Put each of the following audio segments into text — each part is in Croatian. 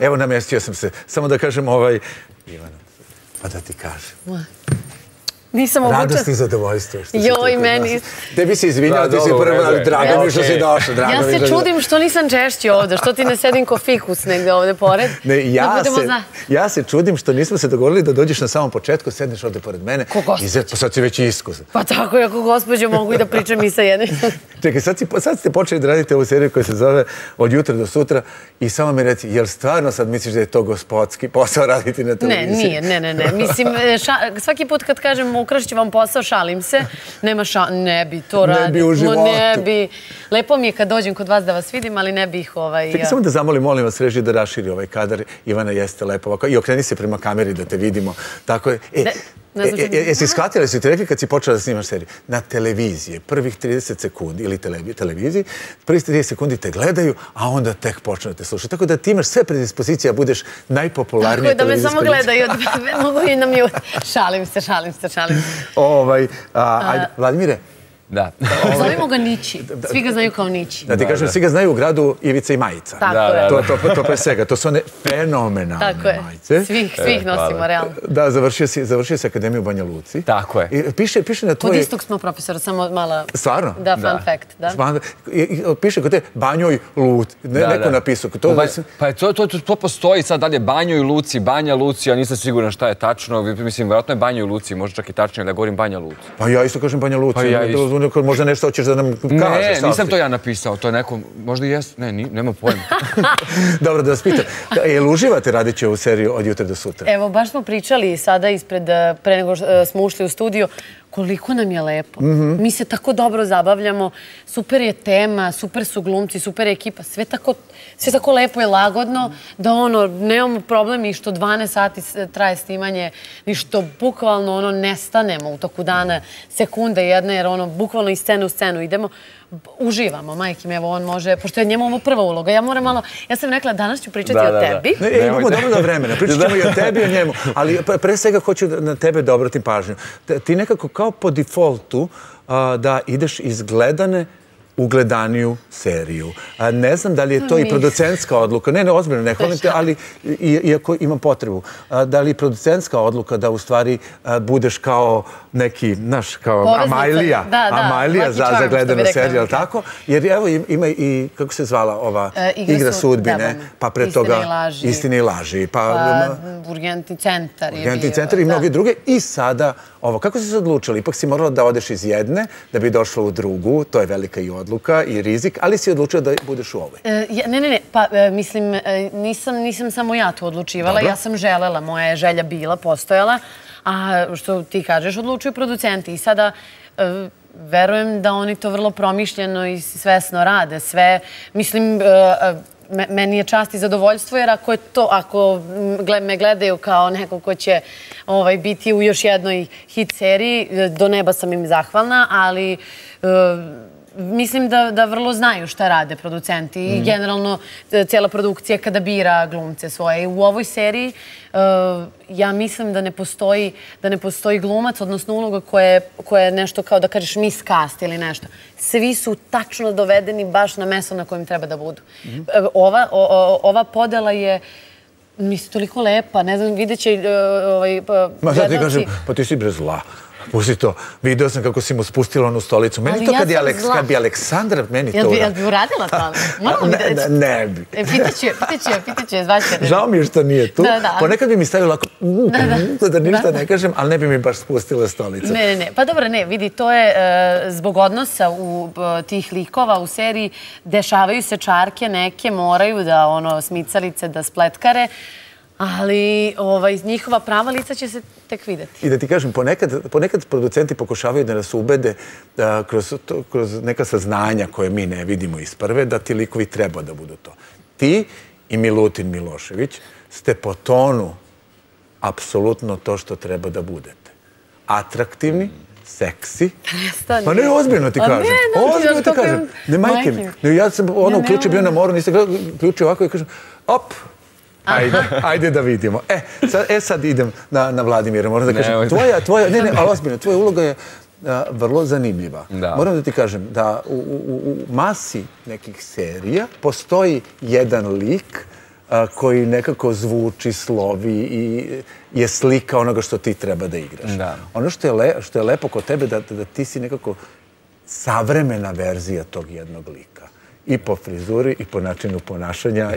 Evo, namjestio sam se. Samo da kažem Ivanu, pa da ti kažem. Radost i zadovoljstvo. Joj, meni. Tebi si izvinjala, ti si prva, ali drago mi što si došla. Ja se čudim što nisam češći ovdje, što ti ne sedim ko fikus negdje ovdje pored. Ja se čudim što nismo se dogovorili da dođeš na samom početku, sedneš ovdje pored mene. Ko gospođo? Sad si već iskusan. Pa tako, ja ko gospođo mogu i da pričam i sa jednim. Čekaj, sad ste počeli da radite ovu seriju koja se zove Od jutra do sutra i samo mi reci, jel stvarno sad misliš da je to gospodski posao raditi na televiziji? Ukrašit ću vam posao, šalim se. Nema šanse, ne bi to radio. Ne bi u životu. Lepo mi je kad dođem kod vas da vas vidim, ali ne bih Čekaj, samo da zamolim, molim vas, režiju da raširi ovaj kadar. Ivana, jeste lepo ovako. I okreni se prema kameri da te vidimo. Tako je. Jesi shvatila, jesi ti rekli kad si počela da snimaš seriju? Na televiziji, prvih 30 sekundi, ili televiziji, prvih 30 sekundi te gledaju, a onda tek počne te slušati. Tako da ti imaš sve predispozicije, a budeš najpopularnija televizijska lica. Tako je, da me samo gledaju, mogu i na mute. Šalim se. Vladimire. Da. Zovemo ga Nići. Svi ga znaju kao Nići. Da ti kažem, svi ga znaju u gradu Ivica i Majica. Tako je. To pre svega. To su one fenomenalne majice. Svih nosimo, realno. Da, završio si Akademiju u Banja Luci. Tako je. Piše na tvoj... Od istog smo profesora, samo mala... Stvarno? Da, fun fact, da. Piše kod te Banjoj Luci. Neko napisao. Pa to postoji sad dalje Banjoj Luci, Banja Luci, ja nisam siguran šta je tačno. Mislim, vjerojatno je Banjoj Luci, možda čak i tačnije, ali ja govorim Banja Luci. Pa ja isto kažem Banja Luci. Možda nešto hoćeš da nam kažeš. Ne, nisam to ja napisao, to je neko, možda i jesu, ne, nema pojma. Dobro, da vas pitam, je li uživate radeći ovu seriju Od jutra do sutra? Evo, baš smo pričali sada pre nego smo ušli u studio, koliko nam je lepo. Mi se tako dobro zabavljamo, super je tema, super su glumci, super je ekipa, sve tako lepo je lagodno, da ono, nemamo problem i što 12 sati traje snimanje, ni što bukvalno ono nestanemo u toku dana, sekunda jedna, jer ono, bukvalno iz scene u scenu idemo, uživamo, majke mi, evo on može, pošto je njemu ovo prva uloga, ja sam rekla danas ću pričati o tebi. Imamo dobro do vremena, pričat ćemo i o tebi i o njemu, ali pre svega hoću na tebe da obratim pažnju. Ti nekako kao po defaultu da ideš iz gledane u gledaniju seriju. Ne znam da li je to i producentska odluka, ne, ozbiljno, ne hvalim te, ali iako imam potrebu, da li je producentska odluka da u stvari budeš kao neki, znaš, kao Amajlija za gledanu seriju, ali tako? Jer evo ima i, kako se zvala ova Igra sudbine, pa pre toga Istine i laži, pa Urgentni centar. Urgentni centar i mnogi druge i sada ovo. Kako si se odlučila? Ipak si morala da odeš iz jedne, da bi došla u drugu, to je velika i odluka i rizik, ali si odlučila da budeš u ovoj? Ne, pa mislim, nisam samo ja to odlučivala, ja sam želela, moja je želja bila, postojala, a što ti kažeš, odlučuju producenti i sada verujem da oni to vrlo promišljeno i svesno rade, sve, mislim, meni je čast i zadovoljstvo, jer ako me gledaju kao neko ko će biti u još jednoj hit seriji, do neba sam im zahvalna, ali... Mislim da vrlo znaju šta rade producenti i generalno cijela produkcija kada bira glumce svoje. U ovoj seriji ja mislim da ne postoji glumac, odnosno uloga koja je nešto kao da kažeš miscast ili nešto. Svi su tačno dovedeni baš na mesto na kojem treba da budu. Ova podela je... Mislim, toliko lepa, ne znam, vidjet će... Ma sad ti kažem, pa ti si bre zla. Pusti to. Video sam kako si mu spustila onu stolicu. Meni to kad bi Aleksandra, meni to uradila. Jel bi uradila to? Ne bi. Pitaće, zvaće. Žao mi je što nije tu. Ponekad bi mi stavila ako... Da ništa ne kažem, ali ne bi mi baš spustila stolicu. Ne. Pa dobro, ne. Vidi, to je zbog odnosa tih likova u seriji. Dešavaju se čarke neke, moraju da smicalice, da spletkare. Ali njihova prava lica će se tek vidjeti. I da ti kažem, ponekad producenti pokušavaju da nas ubede kroz neka saznanja koje mi ne vidimo iz prve, da ti likovi treba da budu to. Ti i Milutin Milošević ste po tonu apsolutno to što treba da budete. Atraktivni, seksi. Pa ne, ozbiljno ti kažem. Ozbiljno ti kažem. Ne, majke mi. Ja sam uključio, bio na moru, nisam uključio ovako i kažem, op, ajde da vidimo. Sad idem na Vladimira, moram da kažem. Ali ozbiljno, tvoja uloga je vrlo zanimljiva. Moram da ti kažem da u masi nekih serija postoji jedan lik koji nekako zvuči, slovi i je slika onoga što ti treba da igraš. Ono što je lepo kod tebe da ti si nekako savremena verzija tog jednog lika. I po frizuri, i po načinu ponašanja,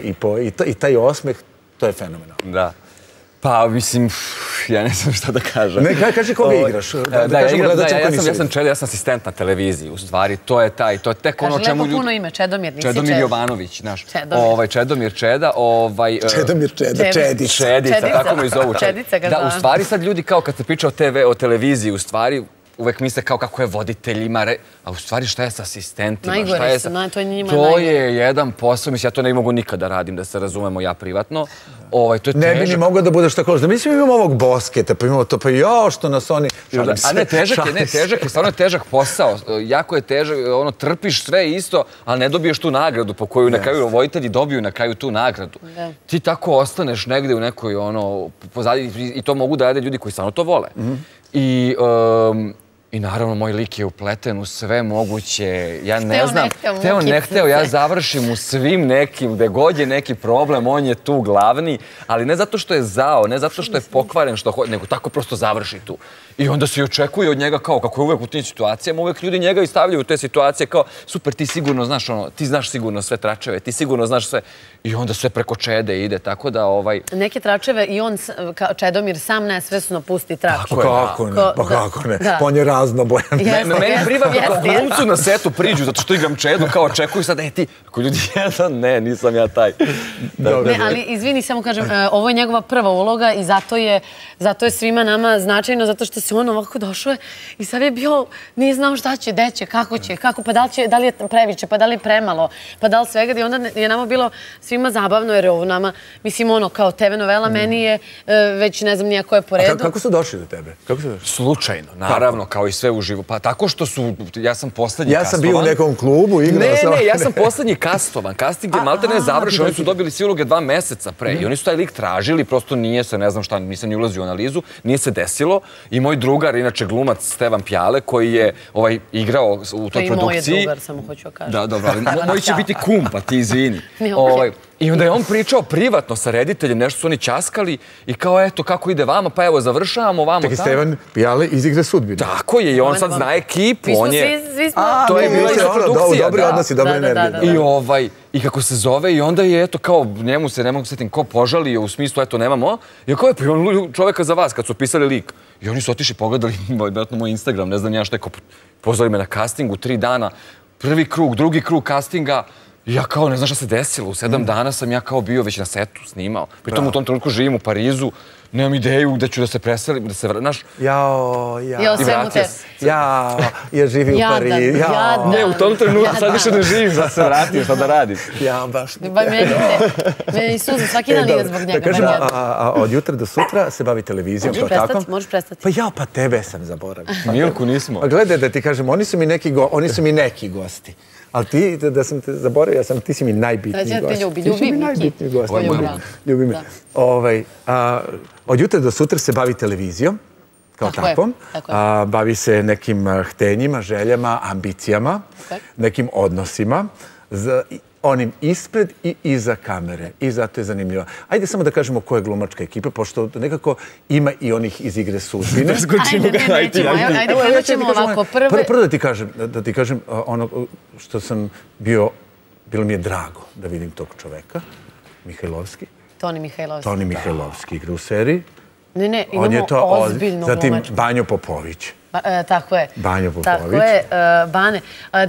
i taj osmeh, to je fenomenalno. Da. Pa, mislim, ja ne znam šta da kažem. Ne, kaži koga igraš. Da, ja sam Čedomir, ja sam asistent na televiziji. U stvari, to je taj, to je tek ono čemu ljudi... Kaži lepo puno ime, Čedomir, nisi Čed. Čedomir Jovanović, znaš. Čedomir Čeda, Čedomir Čeda, Čedica. Čedica, tako me i zovu. Čedica, ga znam. Da, u stvari, sad ljudi kao kad se priča o TV, o televiziji, u stvari... Uvek misle kao kako je voditeljima, a u stvari šta je sa asistentima? Najgore su, to je njima najgore. To je jedan posao, mislim, ja to ne mogu nikada radim, da se razumemo ja privatno. Ne bi ni mogao da budeš tako, da mislim imamo ovog Bosketa, pa imamo to, pa jao što nas oni... A ne, težak je, stvarno je težak posao, jako je težak, ono, trpiš sve isto, ali ne dobiješ tu nagradu po koju na kraju voditelji dobiju na kraju tu nagradu. Ti tako ostaneš negde u nekoj, ono, pozadini, i to mogu da rade ljudi koji stvarno to vole. I naravno, moj lik je upleten u sve moguće, ja ne znam, hteo ne hteo, ja završim u svim nekim, gde god je neki problem, on je tu glavni, ali ne zato što je zao, ne zato što je pokvaren, nego tako prosto završi tu. I onda se i očekuje od njega kao, kako je uvek u tim situacijama, uvek ljudi njega i stavljaju u te situacije kao, super, ti sigurno znaš ono, ti znaš sigurno sve tračeve, ti sigurno znaš sve, i onda sve preko Čede ide, tako da ovaj... Neke tračeve i on, Čedomir, sam nesvesno pusti trač. Raznobojan. Meni pribavlja kao glumcu na setu priđu, zato što igram Čedu, kao očekuju sad, ti, ako ljudi, jedan, ne, nisam ja taj. Ne, ali izvini, samo kažem, ovo je njegova prva uloga i zato je svima nama značajno, zato što se on ovako došao i sad je bio, nije znao šta će, gde će, kako će, pa da li je previše, pa da li je premalo, pa da li svega, i onda je nama bilo svima zabavno, jer je ovo nama, mislim, ono, kao TV novela, meni je već, ne znam, nijako je po redu. Kako su došli do tebe? Slučajno, naravno, kao i sve u živu. Pa tako što su, ja sam poslednji kastovan. Ja sam bio u nekom klubu, igrao sam... Ne, ja sam poslednji kastovan. Kasting je maltene završen, oni su dobili svi uloge 2 meseca pre. I oni su taj lik tražili, prosto nije se, ne znam šta, nisam ni ulazio u analizu, nije se desilo. I moj drugar, inače glumac Stefan Pjale, koji je igrao u toj produkciji... To i moj je drugar, samo hoću kažem. Da, dobro, ali moj će biti kum, pa ti izvini. I onda je on pričao privatno sa rediteljem, nešto su oni ćaskali i kao eto kako ide vama, pa evo završavamo vamo. Tako je Stevan Pjale iz Igre sudbine. Tako je i on sad zna ekipu, on je... To je bila isto produkcija. Dobri odnosi, dobra energija. I kako se zove i onda je eto kao njemu se ne mogu sjetim ko požalio u smislu eto nemamo. I kao je pa imam čoveka za vas kad su pisali lik. I oni su otišli pogledali moj Instagram, ne znam ja što je kao pozvali me na castingu 3 dana. Prvi krug, drugi krug castinga. Ja kao, ne znam šta se desilo, u 7 dana sam ja kao bio već na setu, snimao. Pritom u tom trenutku živim u Parizu, nemam ideju gde ću da se preselim, da se vrnaš. Jao, sve mu te. Jao, ja živim u Parizu. Ne, u tom trenutku, sad više ne živim, da se vratim, šta da radim. Ja, baš. Meni suze, svaki dan ide zbog njega. Da kažem, a od jutra do sutra se bavi televizijom, kao tako? Možeš prestati. Pa ja, pa tebe sam zaboravio. Milku nismo. Gledaj da ti kažem, oni su mi neki gosti. Ali ti, da sam te zaboravio, ti si mi najbitniji gost. Ljubi me. Ljubi me. Od jutra do sutra se bavi televizijom, kao takvom. Bavi se nekim htenjima, željama, ambicijama, nekim odnosima, onim ispred i iza kamere. I zato je zanimljivo. Ajde samo da kažemo koja je glumačka ekipa, pošto nekako ima i onih iz Igre sudbine. Ajde, krenut ćemo ovako. Prvo da ti kažem ono što sam bio, bilo mi je drago da vidim tog čoveka, Mihajlovski. Toni Mihajlovski igra u seriji. Ne, imamo ozbiljnu glumačku. Zatim Banjo Popović. Tako je. Bane Vidaković.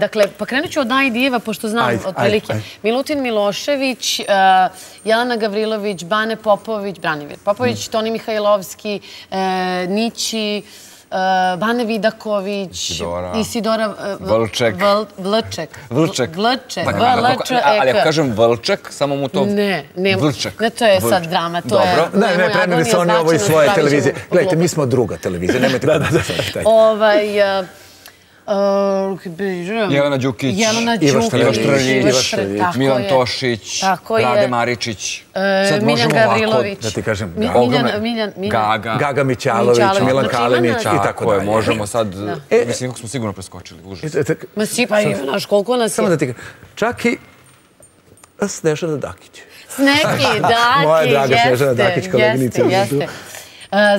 Dakle, pa krenut ću od najdijeva, pošto znam otprilike. Milutin Milošević, Jelena Gavrilović, Bane Popović, Branimir Popović, Toni Mihajlovski, Nići, Bane Vidaković, Isidora... Vlček. Vlček. Vlček. Ali ako kažem Vlček, samo mu to... Ne, to je sad drama. Dobro. Ne, preneli se oni ovo iz svoje televizije. Gledajte, mi smo druga televizija, nemojte... Jelena Đukić, Ivaš Trljević, Milan Tošić, Rade Maričić, Miljan Kavrilović, Gaga Mičalović, Milan Kalinić i tako je, možemo sad, mislim kako smo sigurno preskočili, užas. Ma si, pa i naš, koliko nas je. Čak i Snežana Dakić. Sneki, Dakić, moja draga Snežana Dakić, koleginica.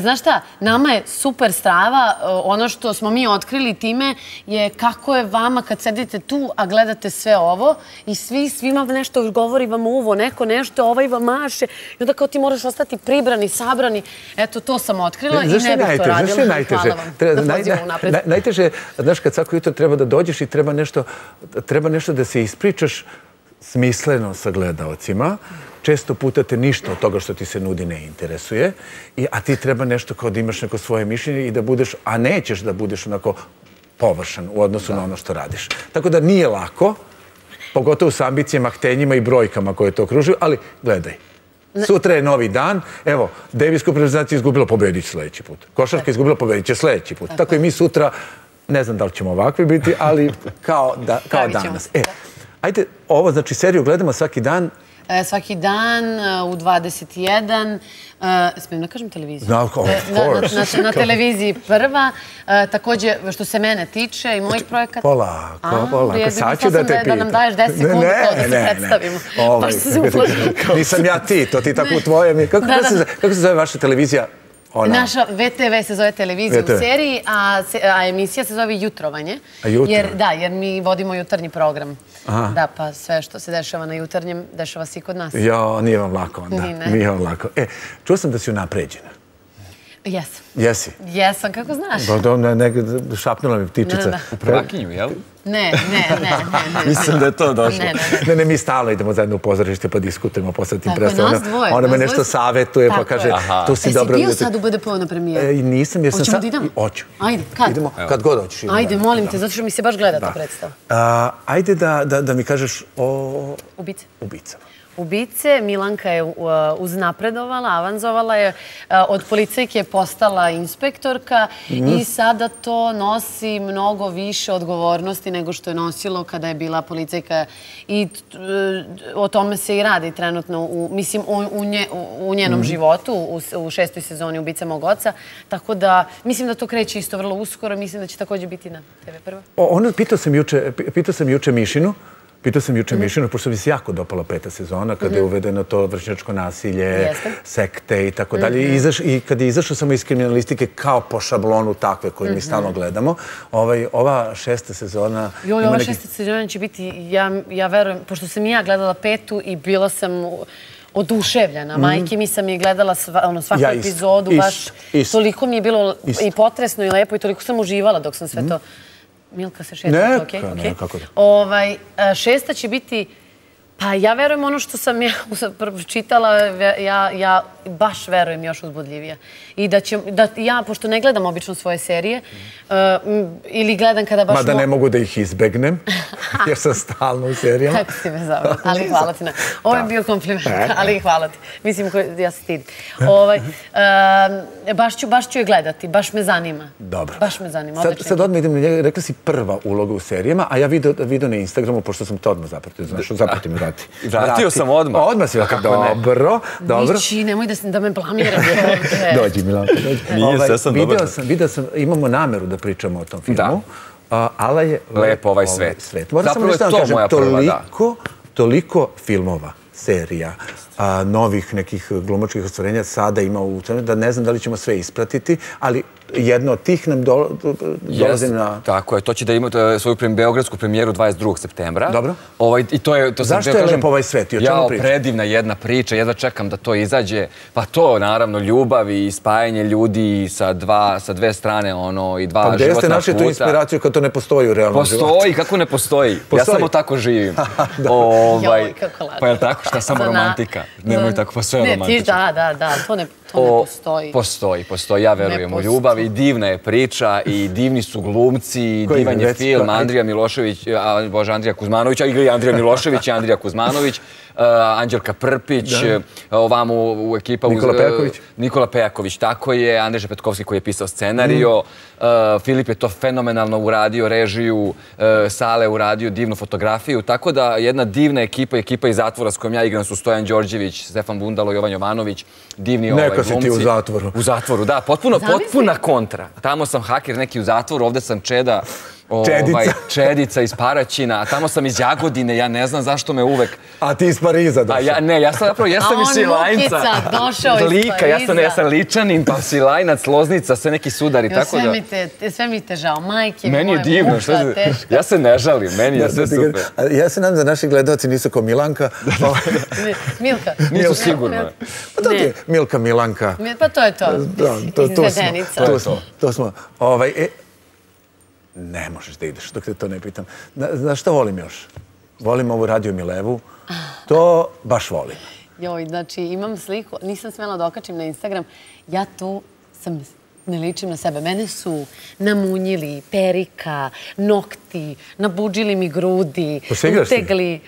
Znaš šta, nama je super strava, ono što smo mi otkrili time je kako je vama kad sedite tu, a gledate sve ovo i svima nešto govori vam uvo, neko nešto, ovaj vam maše i onda kao ti moraš ostati pribrani, sabrani. Eto, to sam otkrila i ne bih to radila. Znaš što je najteže? Da pođemo unapred. Najteže je, znaš, kad svako jutro treba da dođeš i treba nešto da se ispričaš smisleno sa gledaocima. Često puta te ništa od toga što ti se nudi ne interesuje, a ti treba nešto kao da imaš neko svoje mišljenje i da budeš, a nećeš da budeš onako površan u odnosu na ono što radiš. Tako da nije lako, pogotovo s ambicijama, htenjima i brojkama koje to okružuju, ali gledaj. Sutra je novi dan, evo, Davis Cup reprezentacija izgubila, pobedit će sledeći put. Košarka izgubila, pobedit će sledeći put. Tako i mi sutra, ne znam da li ćemo ovakvi biti, ali kao danas. Ajde, ovo, znači, seriju gledamo svaki dan. Svaki dan u 21. Smijem da kažem televiziju? Na televiziji prva. Također, što se mene tiče i mojih projekata... Polako. Sad ću da te pitam. Da nam daješ 10 sekundi kao da se predstavimo. Nisam ja ti, to ti tako u tvojem. Kako se zove vaša televizija? Naša VTV se zove televizija u seriji, a emisija se zove Jutrovanje. Da, jer mi vodimo jutarnji program. Da, pa sve što se dešava na jutarnjem, dešava se i kod nas. Jo, nije vam lako onda. Nije vam lako. E, čuo sam da si unapređena. Jesam. Jesi? Jesam, kako znaš? Šapnula mi ptičica. Prvakinju, jel? Ne. Mislim da je to došlo. Ne, mi stalno idemo zajedno u pozorište pa diskutujemo posle tim predstavama. Ona me nešto savjetuje pa kaže to si dobro... Jesi bio sad u BDP-u na premijeru? Nisam, jer sam sad... Hoćemo da idemo? Hoću. Ajde, kad? Kad god hoćeš. Ajde, molim te, zato što mi se baš gleda ta predstava. Ajde da mi kažeš o... U Bicama. U Bice, Milanka je uznapredovala, avanzovala je, od policajke je postala inspektorka i sada to nosi mnogo više odgovornosti nego što je nosilo kada je bila policajka i o tome se i radi trenutno, mislim, u njenom životu, u 6. sezoni u Bice mog oca, tako da mislim da to kreće isto vrlo uskoro, mislim da će također biti na TV1. Pitao sam juče Mišinu, pošto mi se jako dopala 5. sezona, kada je uvedeno to vršnjačko nasilje, sekte i tako dalje. I kada je izašao samo iz kriminalistike kao po šablonu takve koje mi stalno gledamo, ova 6. sezona... Joj, ova 6. sezona će biti, ja verujem, pošto sam i ja gledala 5. i bila sam... oduševljena. Majke mi sam je gledala svaku epizodu, baš toliko mi je bilo i potresno i lepo i toliko sam uživala dok sam sve to... Milka se šeta, okej? Ne, kako da. 6. će biti, pa ja verujem ono što sam ja čitala, ja baš verujem još uzbudljivija. I da ja, pošto ne gledam obično svoje serije, ili gledam kada baš... Mada ne mogu da ih izbegnem, jer sam stalno u serijama. Kako si me zavrlo, ali hvala ti. Ovo je bio kompliment, ali hvala ti. Mislim, ja se stidim. Baš ću je gledati, baš me zanima. Dobro. Baš me zanima. Sad odmah idem, rekla si prva uloga u serijama, a ja video na Instagramu, pošto sam to odmah zapratio, znaš, zapratio mi vrati. Vratio sam odmah. Odmah si vrati, dobro, dobro. Mići, nemoj da me blamiram. Dođi, Milanko, dođi. Video sam, imamo nameru da pričamo o tom filmu. Ala je lepo ovaj svet. Zapravo je to moja prva, da. Toliko filmova, serija, novih nekih glumačkih ostvarenja sada ima u tome, da ne znam da li ćemo sve ispratiti, ali jedno od tih nam dolazi na... Tako je, to će da ima svoju beogradsku premijeru 22. septembra. Dobro. Zašto je lepo ovaj svet i o čemu priča? Predivna jedna priča, jedva čekam da to izađe. Pa to, naravno, ljubav i spajanje ljudi sa dve strane, ono, i dva životna puta. Pa gde ste našli tu inspiraciju kad to ne postoji u realnom životu? Postoji, kako ne postoji? Ja samo tako živim. Joj, kako lažem. Pa je li tako, šta samo romantika? Nemoj tako, pa sve je romantično. Da, to ne postoji. Postoji, ja verujem u ljubav i divna je priča i divni su glumci, divan je film, Andrija Kuzmanović, igra i Andrija Milošević i Andrija Kuzmanović, Anđelka Prpić, ovamo u ekipa... Nikola Pejaković, tako je, Andreža Petkovski koji je pisao scenario, Filip je to fenomenalno uradio, režiju, Sale uradio divnu fotografiju, tako da jedna divna ekipa iz Zatvora s kojom ja igram su Stojan Đorđević, Stefan Bundalo, Jovan Jovanović, divni glumci. Neka si ti u Zatvoru. U Zatvoru, da, potpuna kontra. Tamo sam haker neki u Zatvoru, ovde sam Čeda Čedica iz Paraćina, a tamo sam iz Jagodine, ja ne znam zašto me uvek... A ti iz Pariza došao. Ne, ja sam zapravo, jesam iz Svilajnca. A on Lukica došao iz Pariza. Ja sam Ličanin, pa Svilajnac, Loznica, sve neki sudari, tako da... Sve mi te žao, majke moje, muša teška. Meni je divno, ja se ne žalim, meni je sve super. Ja se nadam da naši gledaoci nisu kao Milanka. Milka. Nisu sigurno. To je Milka, Milanka. Pa to je to, izvedenica. To smo, ne možeš da ideš, dok te to ne pitam. Znaš šta volim još? Volim ovu Radio Milevu. To baš volim. Joj, znači imam sliku, nisam smjela da okačim na Instagram. Ja tu sam, ne ličim na sebe. Mene su namunjili perika, nokti, nabuđili mi grudi, utegli.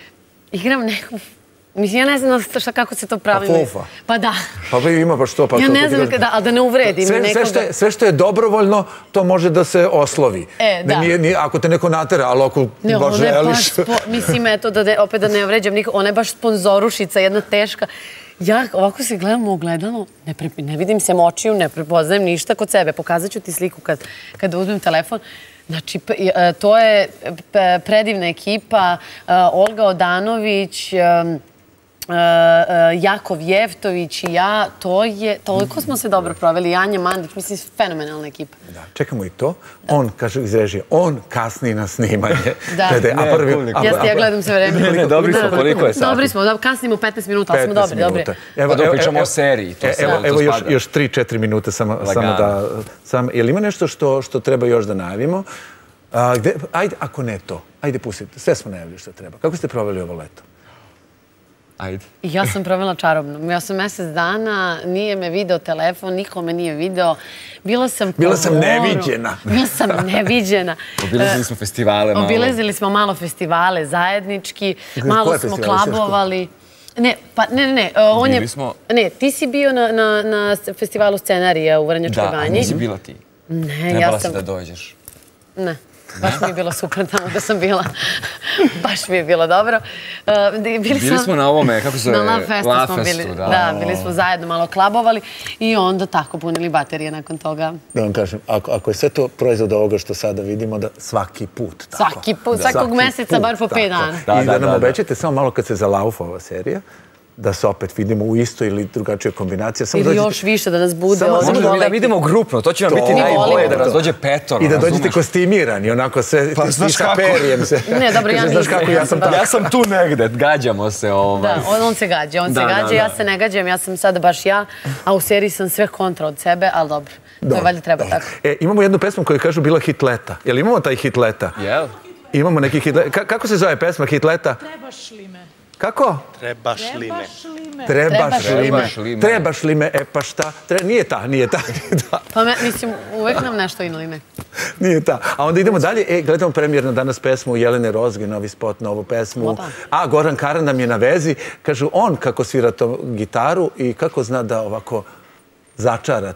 Igram neku... Mislim, ja ne znam kako se to pravi. Pa fofa. Pa da. Pa ima baš to. Ja ne znam kada, ali da ne uvredim nekoga. Sve što je dobrovoljno, to može da se oslovi. E, da. Ako te neko natera, ali ako baš želiš... Mislim, eto, opet da ne vređam nikog, ona je baš sponzorušica, jedna teška. Ja ovako se gledam u ogledalu, ne vidim se očiju, ne prepoznajem ništa kod sebe. Pokazat ću ti sliku kada uzmem telefon. Znači, to je predivna ekipa, Olga Odanović... Jakov Jeftović i ja, to je, toliko smo se dobro proveli, Anja Mandić, mislim, fenomenalna ekipa. Da, čekamo i to. On, kaže iz režije, on kasni na snimanje. Da. Jeste, ja gledam sve vreme. Ne, dobri smo, koliko je sati? Dobri smo, kasnimo 15 minuta, ali smo dobri, dobri. Pa dok pričamo o seriji, to spada. Evo još 3-4 minuta samo da... Jel ima nešto što treba još da najavimo? Ajde, ako ne to, ajde pustite, sve smo najavili što treba. Kako ste proveli ovo leto? Ja sam provela čarobno. Ja sam mjesec dana, nije me video telefon, niko me nije video. Bila sam po moru. Bila sam neviđena. Bila sam neviđena. Obilazili smo festivale malo. Obilazili smo malo festivale zajednički. Malo smo klabovali. Ne, on je... Ne, ti si bio na festivalu scenarija u Vrnjačkoj Banji. Da, nisi bila ti. Ne, ja sam... Trebala si da dođeš. Ne. Baš mi je bilo super tamo da sam bila. Baš mi je bilo dobro. Bili smo na ovome, kako se... Na Lafestu smo bili. Da, bili smo zajedno malo klabovali i onda tako punili baterije nakon toga. Da vam kažem, ako je sve to proizvod ovoga što sada vidimo, da svaki put tako. Svaki put, svakog meseca, bar po 5 dana. I da nam obećate, samo malo kad se zalaufa ova serija, da se opet vidimo u istoj ili drugačijoj kombinaciji. Ili još više da nas bude. Možda da vidimo grupno, to će vam biti najbolje, da nas dođe petor. I da dođete kostimirani, onako sve sa perijem se. Ne, dobro, ja nisam. Ja sam tu negde, gađamo se. Da, on se gađa, ja se ne gađam, ja sam sada baš ja, a u seriji sam sve kontra od sebe, ali dobro, to je valjda treba tako. Imamo jednu pesmu koju kažu bila hit leta. Jel imamo taj hit leta? Jel. Imamo neki hit leta. Kako se zove pesma hit leta? Trebaš li me. Kako? Trebaš li me. Trebaš li me, e pa šta? Nije ta. Pa mislim, uvek nam nešto ili ne. Nije ta. A onda idemo dalje, gledamo premijerno danas pesmu Jelene Rozge, novi spot, novu pesmu. A Goran Karan nam je na vezi. Kažu, on kako svira to gitaru i kako zna da ovako začara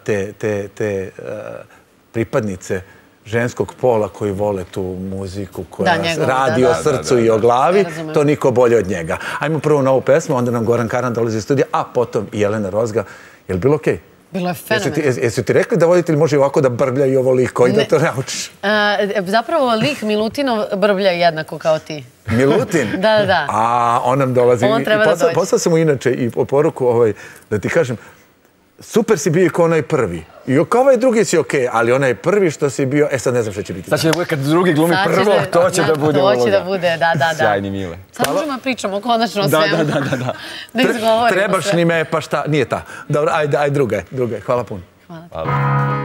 te pripadnice ženskog pola koji vole tu muziku koja radi o srcu i o glavi, to niko bolje od njega. Ajmo prvo na ovu pesmu, onda nam Goran Karan dolazi iz studija, a potom i Jelena Rozga. Je li bilo okej? Bilo je fenomenalno. Jesu ti rekli da voditelj može ovako da brblja i ovo liko i da to naučiš? Zapravo lik Milutinov brblja jednako kao ti. Milutin? Da. A on nam dolazi. On treba da dođe. Poslao sam mu inače i poruku da ti kažem, super si bio i kao onaj prvi. I kao ovaj drugi si okej, ali onaj prvi što si bio... E, sad ne znam što će biti. Sad će da bude kad drugi glumi prvo, to će da bude uloga. To će da bude, da. Sjajni Mile. Sad možemo pričamo konačno o svemu. Da. Trebaš li me, pa šta? Nije ta. Dobro, ajde, druga je. Hvala puno. Hvala.